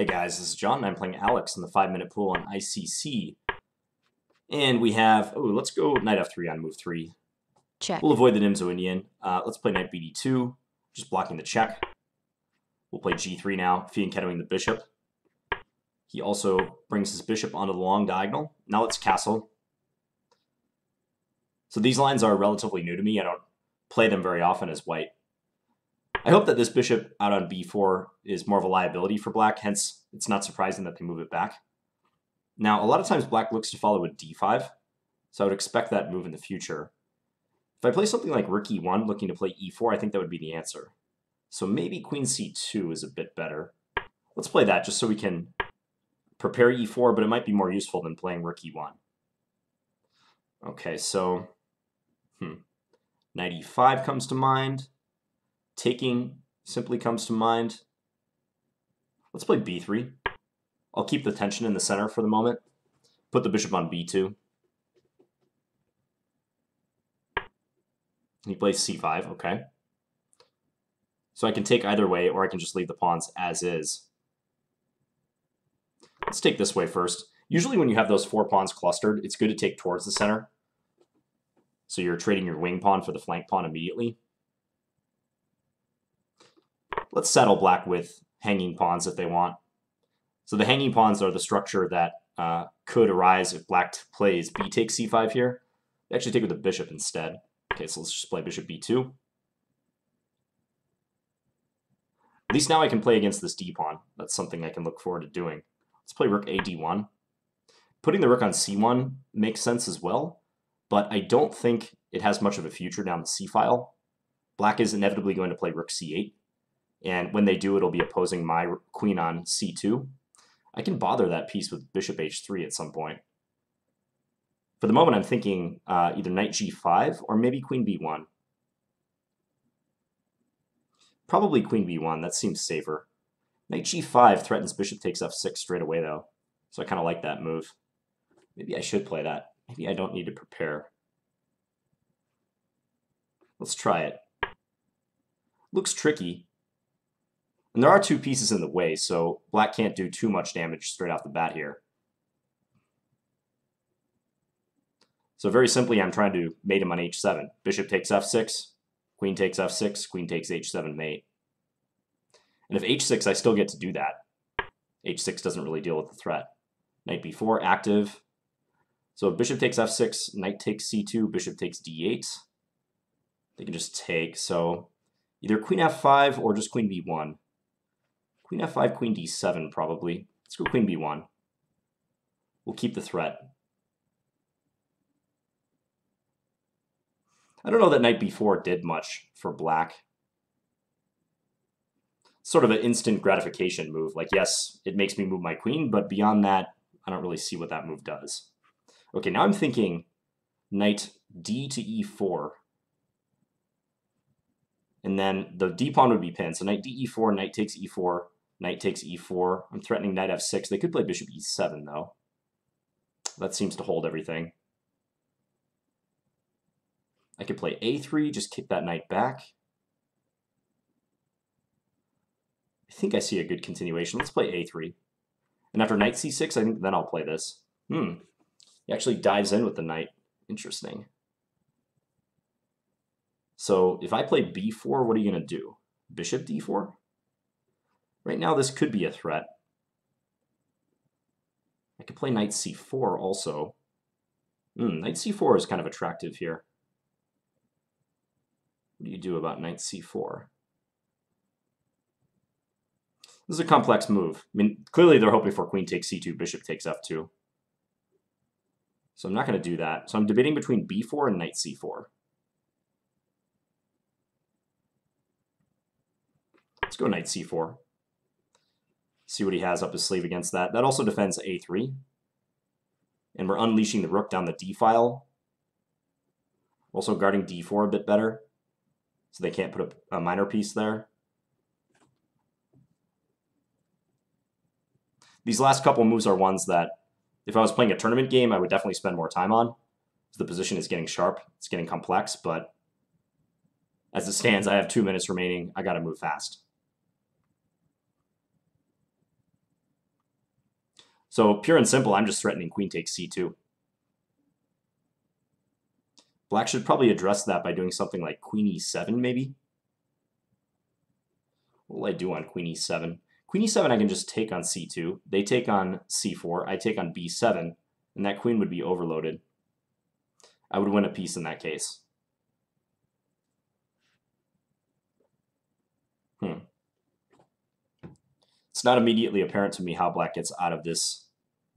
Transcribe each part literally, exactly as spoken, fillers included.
Hey guys, this is John and I'm playing Alex in the five minute pool on I C C. And we have, oh, let's go knight f three on move three. Check. We'll avoid the Nimzo Indian. Uh, let's play knight b d two, just blocking the check. We'll play g three now, fianchettoing the bishop. He also brings his bishop onto the long diagonal. Now let's castle. So these lines are relatively new to me. I don't play them very often as white. I hope that this bishop out on b four is more of a liability for black, hence it's not surprising that they move it back. Now, a lot of times black looks to follow with d five, so I would expect that move in the future. If I play something like rook e one, looking to play e four, I think that would be the answer. So maybe queen c two is a bit better. Let's play that just so we can prepare e four, but it might be more useful than playing rook e one. Okay, so hmm, knight e five comes to mind. Taking simply comes to mind. Let's play b three. I'll keep the tension in the center for the moment. Put the bishop on b two. He plays c five, okay. So I can take either way, or I can just leave the pawns as is. Let's take this way first. Usually when you have those four pawns clustered, it's good to take towards the center. So you're trading your wing pawn for the flank pawn immediately. Let's saddle black with hanging pawns if they want. So the hanging pawns are the structure that uh, could arise if black plays b takes c five here. They actually take with the bishop instead. Okay, so let's just play bishop b two. At least now I can play against this d pawn. That's something I can look forward to doing. Let's play rook a d one. Putting the rook on c one makes sense as well, but I don't think it has much of a future down the c file. Black is inevitably going to play rook c eight. And when they do, it'll be opposing my queen on c two. I can bother that piece with bishop h three at some point. For the moment, I'm thinking uh, either knight g five or maybe queen b one. Probably queen b one, that seems safer. Knight g five threatens bishop takes f six straight away, though. So I kind of like that move. Maybe I should play that. Maybe I don't need to prepare. Let's try it. Looks tricky. And there are two pieces in the way, so black can't do too much damage straight off the bat here. So very simply, I'm trying to mate him on h seven. Bishop takes f six, queen takes f six, queen takes h seven mate. And if h six, I still get to do that. h six doesn't really deal with the threat. Knight b four, active. So if bishop takes f six, knight takes c two, bishop takes d eight. They can just take, so either queen f five or just queen b one. Queen f five, queen d seven probably. Let's go queen b one. We'll keep the threat. I don't know that knight b four did much for black. Sort of an instant gratification move. Like, yes, it makes me move my queen, but beyond that, I don't really see what that move does. Okay, now I'm thinking knight d to e four. And then the d pawn would be pinned. So knight d e four, knight takes e four, knight takes e four. I'm threatening knight f six. They could play bishop e seven, though. That seems to hold everything. I could play a three, just kick that knight back. I think I see a good continuation. Let's play a three. And after knight c six, I think then I'll play this. Hmm. He actually dives in with the knight. Interesting. So if I play b four, what are you going to do? Bishop d four? Right now this could be a threat. I could play knight c four also. Mm, knight c four is kind of attractive here. What do you do about knight c four? This is a complex move. I mean, clearly they're hoping for queen takes c two, bishop takes f two. So I'm not going to do that. So I'm debating between b four and knight c four. Let's go knight c four. See what he has up his sleeve against that. That also defends a three. And we're unleashing the rook down the d file. Also guarding d four a bit better. So they can't put up a minor piece there. These last couple moves are ones that, if I was playing a tournament game, I would definitely spend more time on. The position is getting sharp. It's getting complex, but as it stands, I have two minutes remaining. I got to move fast. So pure and simple, I'm just threatening queen takes c two. Black should probably address that by doing something like queen e seven, maybe. What will I do on queen e seven? Queen e seven I can just take on c two. They take on c four. I take on b seven, and that queen would be overloaded. I would win a piece in that case. Hmm. It's not immediately apparent to me how black gets out of this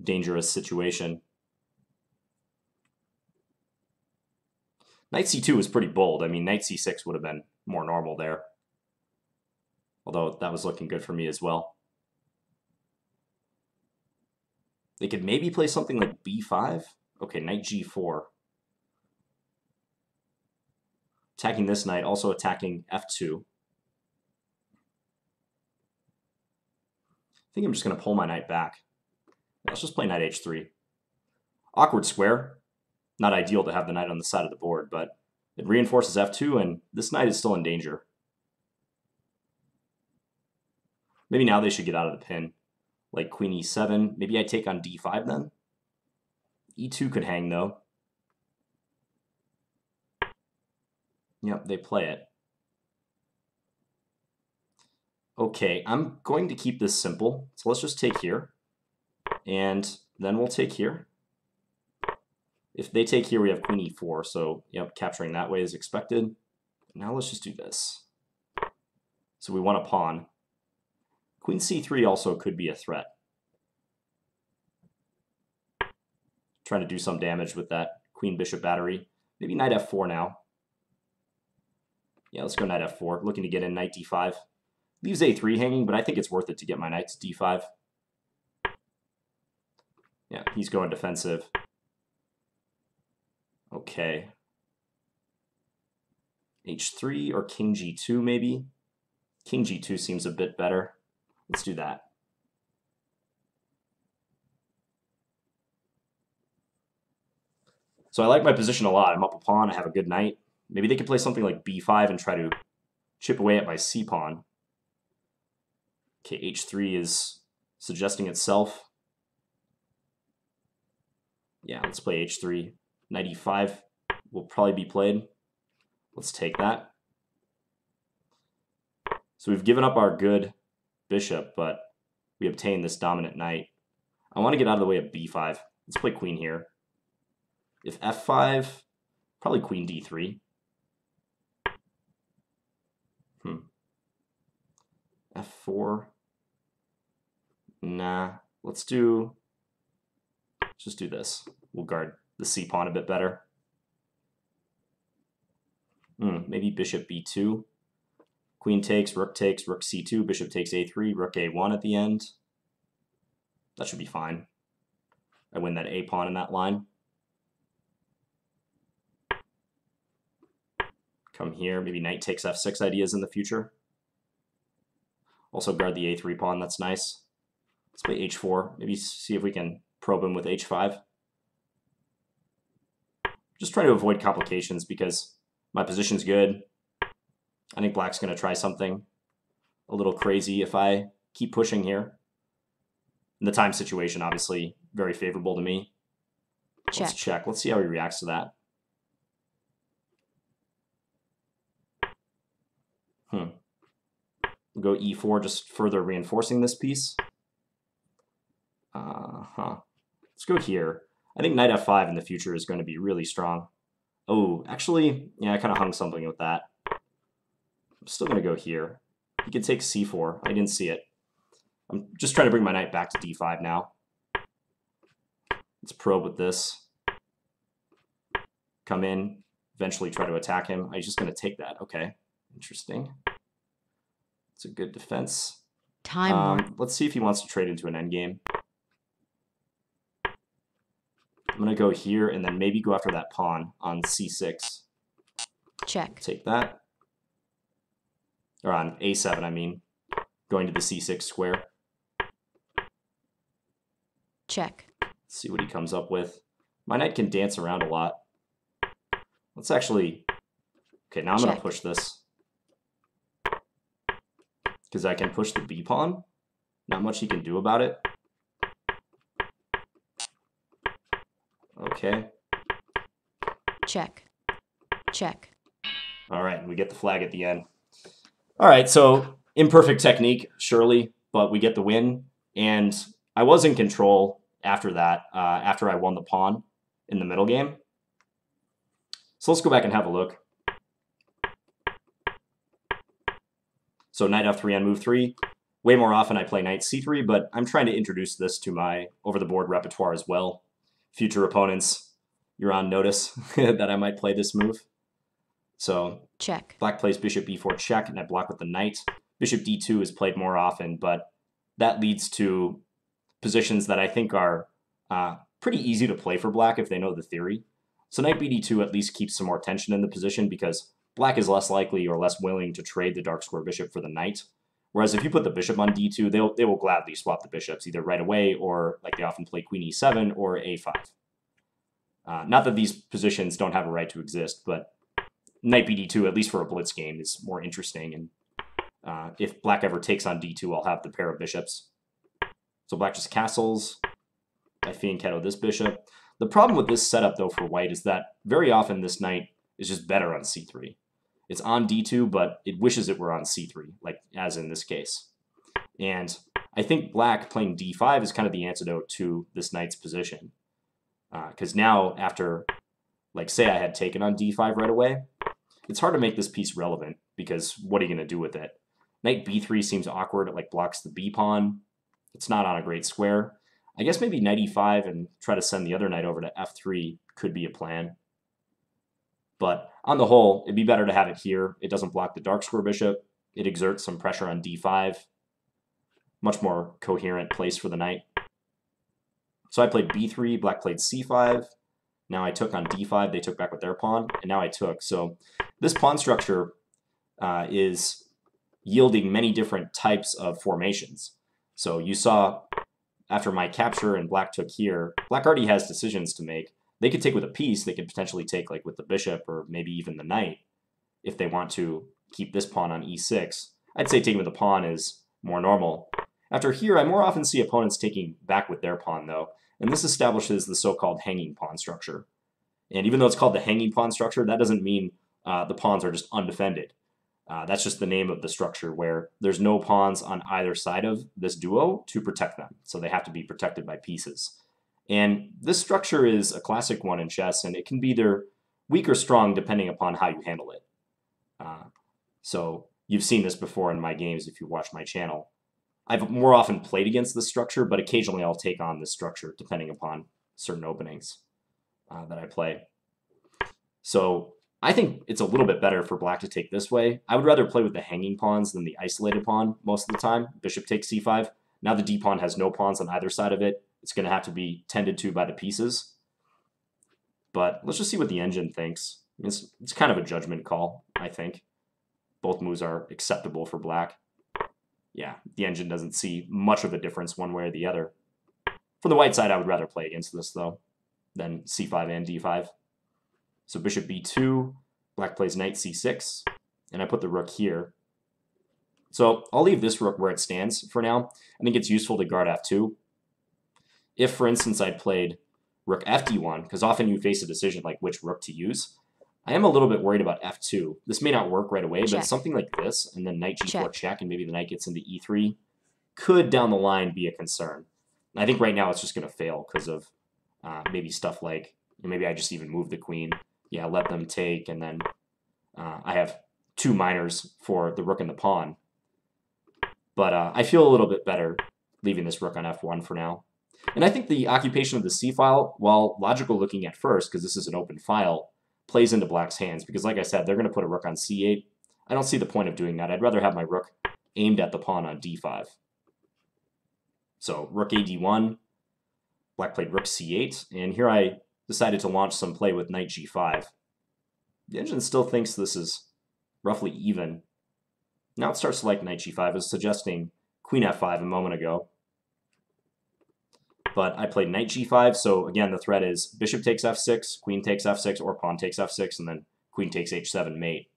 dangerous situation. Knight c two was pretty bold. I mean, knight c six would have been more normal there. Although that was looking good for me as well. They could maybe play something like b five. Okay, knight g four. Attacking this knight, also attacking f two. I think I'm just going to pull my knight back. Let's just play knight h three. Awkward square. Not ideal to have the knight on the side of the board, but it reinforces f two, and this knight is still in danger. Maybe now they should get out of the pin. Like queen e seven. Maybe I take on d five then. e two could hang, though. Yep, they play it. Okay, I'm going to keep this simple. So let's just take here, and then we'll take here. If they take here, we have queen e four, so yep, capturing that way is expected. Now let's just do this. So we want a pawn. Queen c three also could be a threat. Trying to do some damage with that queen bishop battery. Maybe knight f four now. Yeah, let's go knight f four. Looking to get in knight d five. Leaves a three hanging, but I think it's worth it to get my knight to d five. Yeah, he's going defensive. Okay. h three or king g two maybe? King g two seems a bit better. Let's do that. So I like my position a lot. I'm up a pawn, I have a good knight. Maybe they could play something like b five and try to chip away at my c pawn. Okay, h three is suggesting itself. Yeah, let's play h three. Knight e five will probably be played. Let's take that. So we've given up our good bishop, but we obtained this dominant knight. I want to get out of the way of b five. Let's play queen here. If f five, probably queen d three. Hmm. f four. Nah. Let's do... Let's just do this. We'll guard the c pawn a bit better. Mm, maybe bishop b two. Queen takes, rook takes, rook c two, bishop takes a three, rook a one at the end. That should be fine. I win that a pawn in that line. Come here, maybe knight takes f six ideas in the future. Also guard the a three pawn, that's nice. Let's play h four, maybe see if we can probe him with h five. Just trying to avoid complications because my position's good. I think black's going to try something a little crazy if I keep pushing here. And the time situation, obviously, very favorable to me. Check. Let's check. Let's see how he reacts to that. Hmm. We'll go e four, just further reinforcing this piece. Uh-huh. Let's go here. I think knight f five in the future is going to be really strong. Oh, actually, yeah, I kind of hung something with that. I'm still going to go here. He can take c four. I didn't see it. I'm just trying to bring my knight back to d five now. Let's probe with this. Come in. Eventually try to attack him. I'm just going to take that. Okay. Interesting. It's a good defense. Time. Um, let's see if he wants to trade into an endgame. I'm going to go here and then maybe go after that pawn on c six. Check. Take that. Or on a seven, I mean. Going to the c six square. Check. Let's see what he comes up with. My knight can dance around a lot. Let's actually... Okay, now I'm going to push this. Because I can push the b pawn. Not much he can do about it. Okay. Check. Check. All right, we get the flag at the end. All right, so imperfect technique, surely, but we get the win. And I was in control after that, uh, after I won the pawn in the middle game. So let's go back and have a look. So knight f three on move three. Way more often I play knight c three, but I'm trying to introduce this to my over-the-board repertoire as well. Future opponents, you're on notice that I might play this move. So check. Black plays bishop b four check, and I block with the knight. Bishop d two is played more often, but that leads to positions that I think are uh, pretty easy to play for black if they know the theory. So knight b d two at least keeps some more tension in the position because black is less likely or less willing to trade the dark square bishop for the knight. Whereas if you put the bishop on d two, they'll, they will gladly swap the bishops, either right away or, like they often play, queen e seven or a five. Uh, not that these positions don't have a right to exist, but knight b d two, at least for a blitz game, is more interesting. And uh, if black ever takes on d two, I'll have the pair of bishops. So black just castles by fianchetto this bishop. The problem with this setup, though, for white is that very often this knight is just better on c three. It's on d two, but it wishes it were on c three, like as in this case. And I think black playing d five is kind of the antidote to this knight's position. Because uh, now, after, like, say I had taken on d five right away, it's hard to make this piece relevant, because what are you going to do with it? Knight b three seems awkward. It, like, blocks the b pawn. It's not on a great square. I guess maybe knight e five and try to send the other knight over to f three could be a plan. But on the whole, it'd be better to have it here. It doesn't block the dark square bishop. It exerts some pressure on d five. Much more coherent place for the knight. So I played b three, black played c five. Now I took on d five, they took back with their pawn, and now I took. So this pawn structure uh, is yielding many different types of formations. So you saw after my capture and black took here, black already has decisions to make. They could take with a piece, they could potentially take like with the bishop or maybe even the knight if they want to keep this pawn on e six. I'd say taking with a pawn is more normal. After here, I more often see opponents taking back with their pawn though, and this establishes the so-called hanging pawn structure. And even though it's called the hanging pawn structure, that doesn't mean uh, the pawns are just undefended. Uh, that's just the name of the structure where there's no pawns on either side of this duo to protect them, so they have to be protected by pieces. And this structure is a classic one in chess, and it can be either weak or strong depending upon how you handle it. Uh, so you've seen this before in my games if you watch my channel. I've more often played against this structure, but occasionally I'll take on this structure depending upon certain openings uh, that I play. So I think it's a little bit better for black to take this way. I would rather play with the hanging pawns than the isolated pawn most of the time. Bishop takes c five. Now the d pawn has no pawns on either side of it. It's going to have to be tended to by the pieces. But let's just see what the engine thinks. It's, it's kind of a judgment call, I think. Both moves are acceptable for black. Yeah, the engine doesn't see much of a difference one way or the other. For the white side, I would rather play against this, though, than c five and d five. So bishop b two, black plays knight c six, and I put the rook here. So I'll leave this rook where it stands for now. I think it's useful to guard f two. If, for instance, I played rook f d one, because often you face a decision like which rook to use, I am a little bit worried about f two. This may not work right away, check. But something like this, and then knight g four check. check, and maybe the knight gets into e three, could down the line be a concern. And I think right now it's just going to fail because of uh, maybe stuff like, maybe I just even move the queen. Yeah, let them take, and then uh, I have two minors for the rook and the pawn. But uh, I feel a little bit better leaving this rook on f one for now. And I think the occupation of the c-file, while logical looking at first, because this is an open file, plays into black's hands. Because like I said, they're going to put a rook on c eight. I don't see the point of doing that. I'd rather have my rook aimed at the pawn on d five. So rook a d one, black played rook c eight, and here I decided to launch some play with knight g five. The engine still thinks this is roughly even. Now it starts to like knight g five. I was suggesting queen f five a moment ago. But I played knight g five, so again, the threat is bishop takes f six, queen takes f six, or pawn takes f six, and then queen takes h seven mate.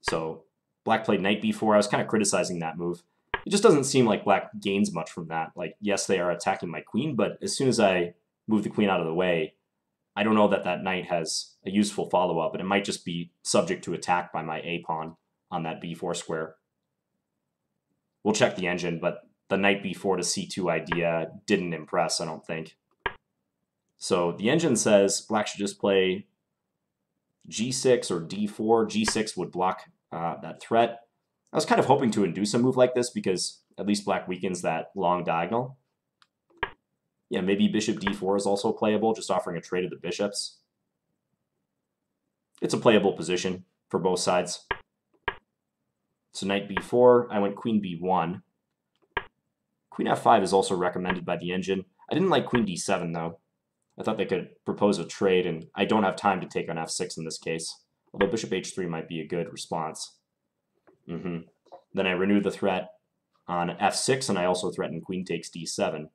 So black played knight b four. I was kind of criticizing that move. It just doesn't seem like black gains much from that. Like, yes, they are attacking my queen, but as soon as I move the queen out of the way, I don't know that that knight has a useful follow-up, and it might just be subject to attack by my A pawn on that b four square. We'll check the engine, but the knight b four to c two idea didn't impress, I don't think. So the engine says black should just play g six or d four. g six would block uh, that threat. I was kind of hoping to induce a move like this because at least black weakens that long diagonal. Yeah, maybe bishop d four is also playable, just offering a trade of the bishops. It's a playable position for both sides. So knight b four, I went queen b one. Queen f five is also recommended by the engine. I didn't like queen d seven, though. I thought they could propose a trade, and I don't have time to take on f six in this case, although bishop h three might be a good response. Mm-hmm. Then I renew the threat on f six, and I also threaten queen takes d seven.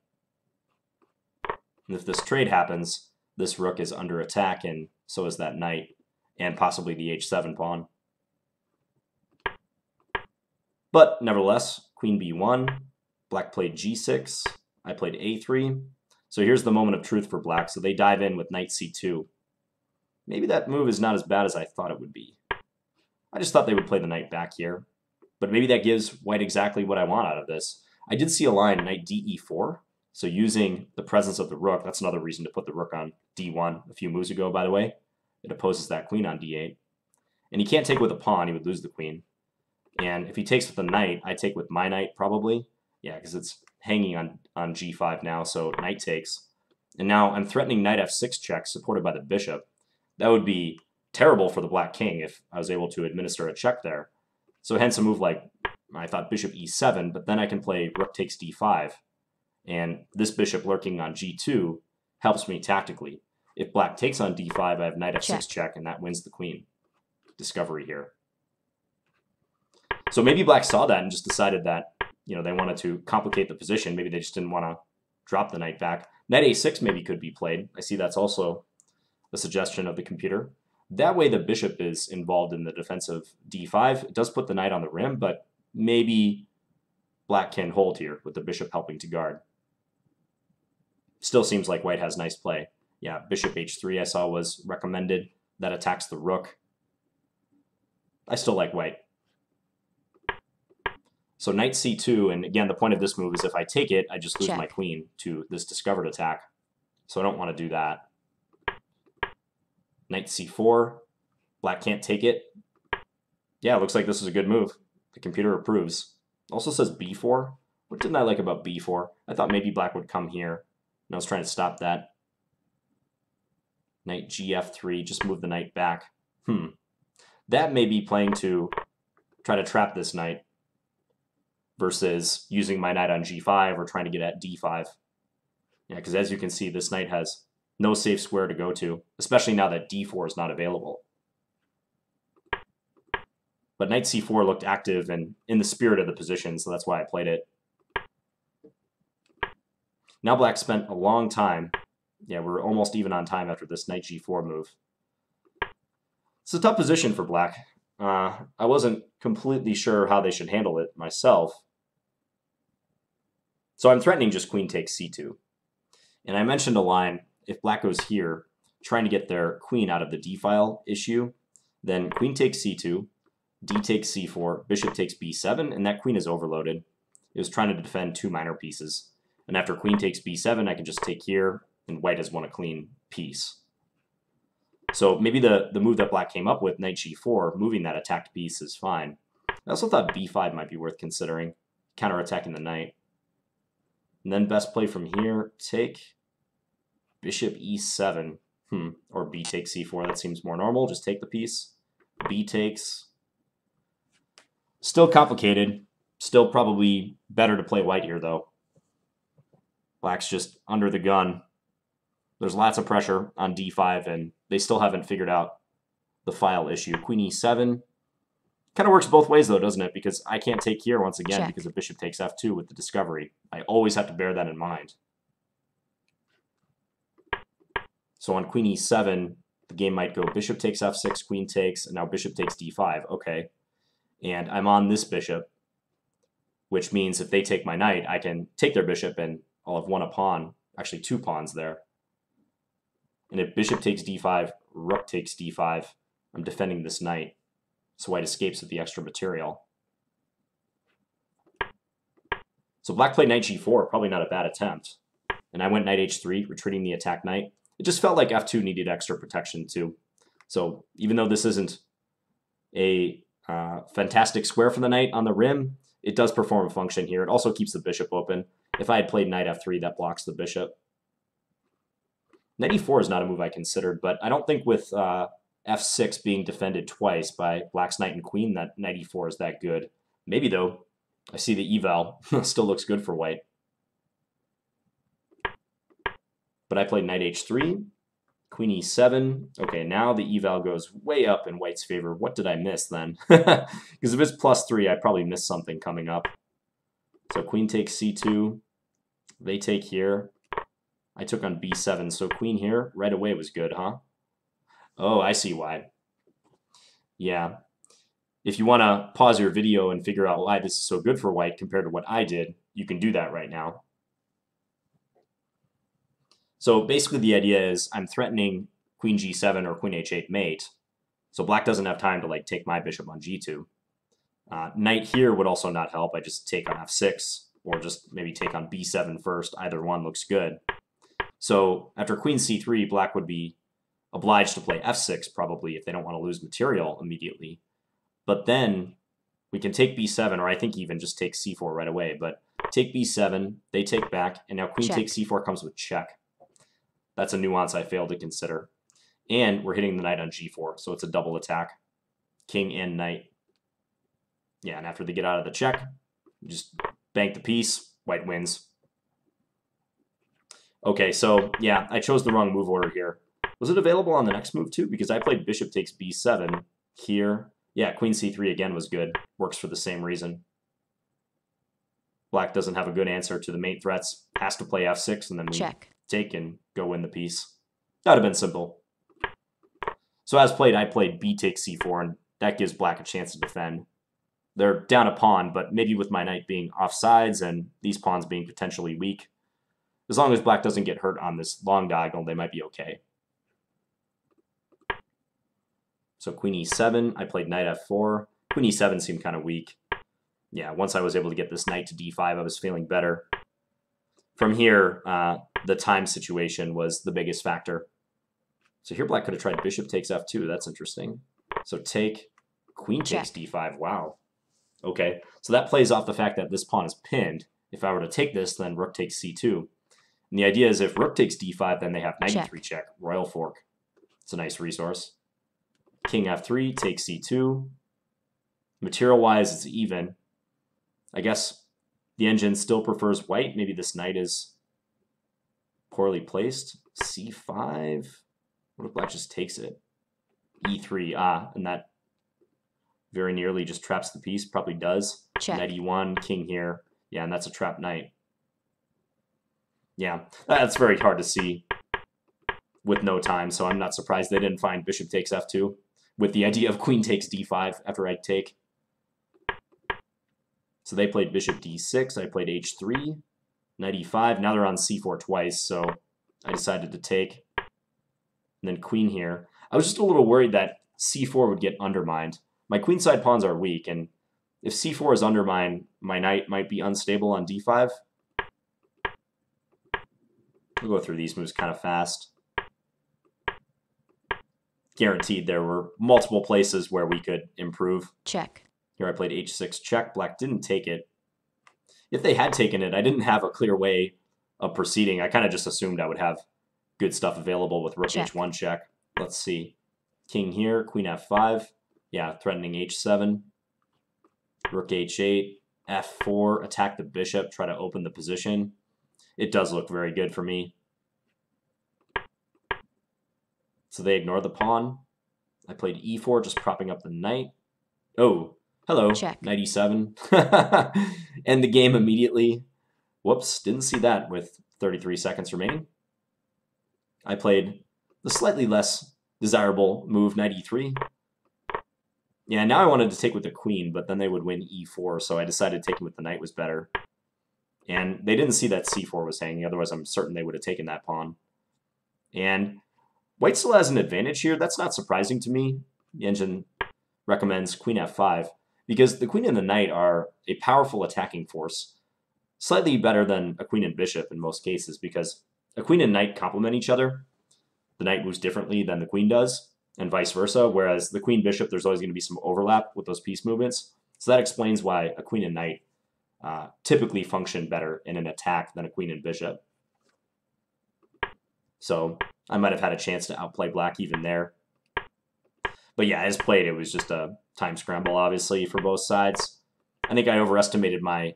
And if this trade happens, this rook is under attack, and so is that knight, and possibly the h seven pawn. But nevertheless, queen b one, black played g six, I played a three. So here's the moment of truth for black, so they dive in with knight c two. Maybe that move is not as bad as I thought it would be. I just thought they would play the knight back here, but maybe that gives white exactly what I want out of this. I did see a line, knight d e four. So using the presence of the rook, that's another reason to put the rook on d one a few moves ago, by the way. It opposes that queen on d eight. And he can't take with a pawn, he would lose the queen. And if he takes with the knight, I take with my knight probably. Yeah, because it's hanging on, on g five now, so knight takes. And now I'm threatening knight f six check, supported by the bishop. That would be terrible for the black king if I was able to administer a check there. So hence a move like, I thought bishop e seven, but then I can play rook takes d five. And this bishop lurking on g two helps me tactically. If black takes on d five, I have knight f six check, check and that wins the queen. Discovery here. So maybe black saw that and just decided that, you know, they wanted to complicate the position. Maybe they just didn't want to drop the knight back. Knight a six maybe could be played. I see that's also a suggestion of the computer. That way the bishop is involved in the defense of d five. It does put the knight on the rim, but maybe black can hold here with the bishop helping to guard. Still seems like white has nice play. Yeah, bishop h three I saw was recommended. That attacks the rook. I still like white. So knight c two, and again, the point of this move is if I take it, I just lose Check. my queen to this discovered attack. So I don't want to do that. Knight c four. Black can't take it. Yeah, looks like this is a good move. The computer approves. Also says b four. What didn't I like about b four? I thought maybe black would come here. And I was trying to stop that. Knight g f three, just move the knight back. Hmm. That may be playing to try to trap this knight versus using my knight on g five or trying to get at d five. Yeah, because as you can see, this knight has no safe square to go to, especially now that d four is not available. But knight c four looked active and in the spirit of the position, so that's why I played it. Now black spent a long time. Yeah, we're almost even on time after this knight g four move. It's a tough position for black. Uh, I wasn't completely sure how they should handle it myself. So I'm threatening just queen takes c two. And I mentioned a line, if black goes here, trying to get their queen out of the d-file issue, then queen takes c two, d takes c four, bishop takes b seven, and that queen is overloaded. It was trying to defend two minor pieces. And after queen takes b seven, I can just take here, and white has won a clean piece. So maybe the, the move that black came up with, knight g four, moving that attacked piece is fine. I also thought b five might be worth considering, counterattacking the knight. And then best play from here, take bishop e seven, hmm, or b takes c four, that seems more normal, just take the piece. b takes, still complicated, still probably better to play white here though. Black's just under the gun. There's lots of pressure on d five, and they still haven't figured out the file issue. Queen e seven kind of works both ways, though, doesn't it? Because I can't take here once again Check. because the bishop takes f two with the discovery. I always have to bear that in mind. So on queen e seven, the game might go bishop takes f six, queen takes, and now bishop takes d five. Okay. And I'm on this bishop, which means if they take my knight, I can take their bishop and I'll have won a pawn, actually two pawns there. And if bishop takes d five, rook takes d five, I'm defending this knight, so white escapes with the extra material. So black played knight g four, probably not a bad attempt. And I went knight h three, retreating the attack knight. It just felt like f two needed extra protection too. So even though this isn't a uh, fantastic square for the knight on the rim, it does perform a function here. It also keeps the bishop open. If I had played knight f three, that blocks the bishop. Knight e four is not a move I considered, but I don't think with uh, f six being defended twice by black's knight and queen that knight e four is that good. Maybe though, I see the eval still looks good for white. But I played knight h three, queen e seven. Okay, now the eval goes way up in white's favor. What did I miss then? Because if it's plus three, I probably missed something coming up. So queen takes c two. They take here. I took on b seven, so queen here right away was good, huh? Oh, I see why. Yeah. If you want to pause your video and figure out why this is so good for white compared to what I did, you can do that right now. So basically the idea is I'm threatening queen g seven or queen h eight mate, so black doesn't have time to like take my bishop on g two. Uh, knight here would also not help. I just take on f six or just maybe take on b seven first. Either one looks good. So after queen c three, black would be obliged to play f six probably if they don't want to lose material immediately. But then we can take b seven, or I think even just take c four right away. But take b seven, they take back, and now queen takes c four comes with check. That's a nuance I failed to consider. And we're hitting the knight on g four, so it's a double attack. King and knight. Yeah, and after they get out of the check, just bank the piece, white wins. Okay, so yeah, I chose the wrong move order here. Was it available on the next move too? Because I played bishop takes b seven here. Yeah, queen c three again was good. Works for the same reason. Black doesn't have a good answer to the mate threats. Has to play f six and then we check. Take and go win the piece. That would have been simple. So as played, I played b takes c four, and that gives black a chance to defend. They're down a pawn, but maybe with my knight being offsides and these pawns being potentially weak, as long as black doesn't get hurt on this long diagonal, they might be okay. So queen e seven, I played knight f four. Queen e seven seemed kind of weak. Yeah, once I was able to get this knight to d five, I was feeling better. From here, uh, the time situation was the biggest factor. So here black could have tried bishop takes f two. That's interesting. So take, queen takes d five. Wow. Okay, so that plays off the fact that this pawn is pinned. If I were to take this, then rook takes c two. And the idea is if rook takes d five, then they have knight e three check, royal fork. It's a nice resource. King f three, takes c two. Material-wise, it's even. I guess the engine still prefers white. Maybe this knight is poorly placed. c five. What if black just takes it? e three. Ah, and that very nearly just traps the piece. Probably does. Check. Knight e one, king here. Yeah, and that's a trap knight. Yeah, that's very hard to see with no time, so I'm not surprised they didn't find bishop takes f two with the idea of queen takes d five after I take. So they played bishop d six, I played h three, knight e five, now they're on c four twice, so I decided to take. And then queen here. I was just a little worried that c four would get undermined. My queenside pawns are weak, and if c four is undermined, my knight might be unstable on d five. We'll go through these moves kind of fast. Guaranteed there were multiple places where we could improve. Check. Here I played h six check. Black didn't take it. If they had taken it, I didn't have a clear way of proceeding. I kind of just assumed I would have good stuff available with rook check. h one check. Let's see. King here, queen f five. Yeah, threatening h seven. Rook h eight, f four, attack the bishop, try to open the position. It does look very good for me. So they ignore the pawn. I played e four, just propping up the knight. Oh, hello, check. Knight e seven. End the game immediately. Whoops, didn't see that with thirty-three seconds remaining. I played the slightly less desirable move, knight e three. Yeah, now I wanted to take with the queen, but then they would win e four, so I decided taking with the knight was better. And they didn't see that c four was hanging, otherwise I'm certain they would have taken that pawn. And White still has an advantage here. That's not surprising to me. The engine recommends queen f five because the queen and the knight are a powerful attacking force, slightly better than a queen and bishop in most cases, because a queen and knight complement each other. The knight moves differently than the queen does, and vice versa, whereas the queen bishop, there's always going to be some overlap with those piece movements. So that explains why a queen and knight uh, typically function better in an attack than a queen and bishop. So I might have had a chance to outplay black even there. But yeah, as played, it was just a time scramble, obviously, for both sides. I think I overestimated my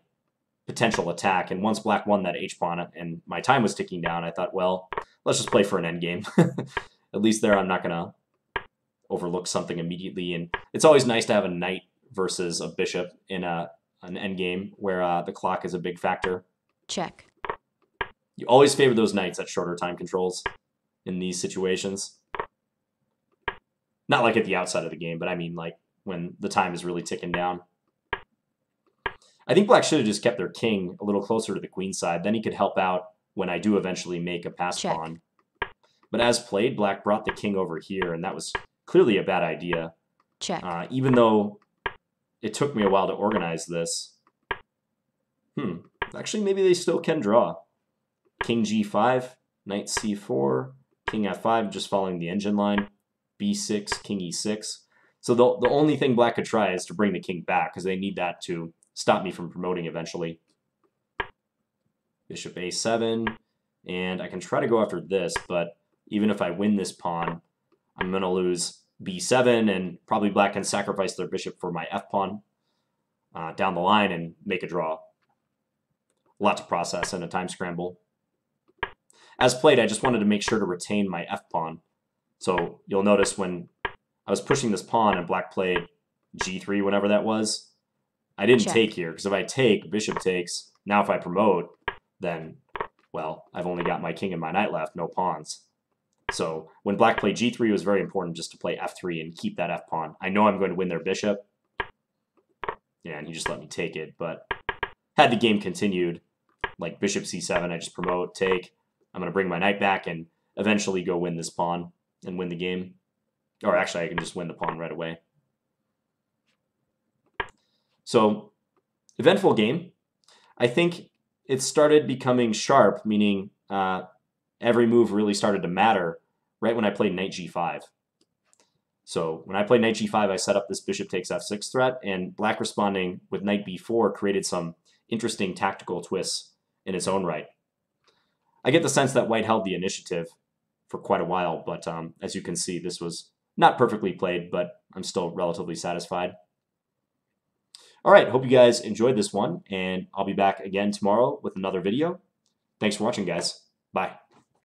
potential attack, and once black won that h-pawn and my time was ticking down, I thought, well, let's just play for an endgame. At least there I'm not going to overlook something immediately, and it's always nice to have a knight versus a bishop in a, an endgame where uh, the clock is a big factor. Check. You always favor those knights at shorter time controls in these situations. Not like at the outside of the game, but I mean like when the time is really ticking down. I think black should have just kept their king a little closer to the queen side. Then he could help out when I do eventually make a pass Check. Pawn. But as played, black brought the king over here, and that was clearly a bad idea. Check. Uh, even though it took me a while to organize this. Hmm. Actually, maybe they still can draw. King g five, knight c four, king f five, just following the engine line. b six, king e six. So the, the only thing black could try is to bring the king back, because they need that to stop me from promoting eventually. Bishop a seven, and I can try to go after this, but even if I win this pawn, I'm going to lose b seven, and probably black can sacrifice their bishop for my f-pawn uh, down the line and make a draw. A lot to process in a time scramble. As played, I just wanted to make sure to retain my f-pawn. So you'll notice when I was pushing this pawn and black played g three, whenever that was, I didn't Check. Take here, because if I take, bishop takes. Now if I promote, then, well, I've only got my king and my knight left, no pawns. So when black played g three, it was very important just to play f three and keep that f-pawn. I know I'm going to win their bishop. Yeah, and he just let me take it, but had the game continued, like bishop c seven, I just promote, take. I'm going to bring my knight back and eventually go win this pawn and win the game. Or actually, I can just win the pawn right away. So, eventful game. I think it started becoming sharp, meaning uh, every move really started to matter right when I played knight g five. So, when I played knight g five, I set up this bishop takes f six threat, and black responding with knight b four created some interesting tactical twists in its own right. I get the sense that white held the initiative for quite a while, but um, as you can see, this was not perfectly played, but I'm still relatively satisfied. All right, hope you guys enjoyed this one, and I'll be back again tomorrow with another video. Thanks for watching, guys. Bye.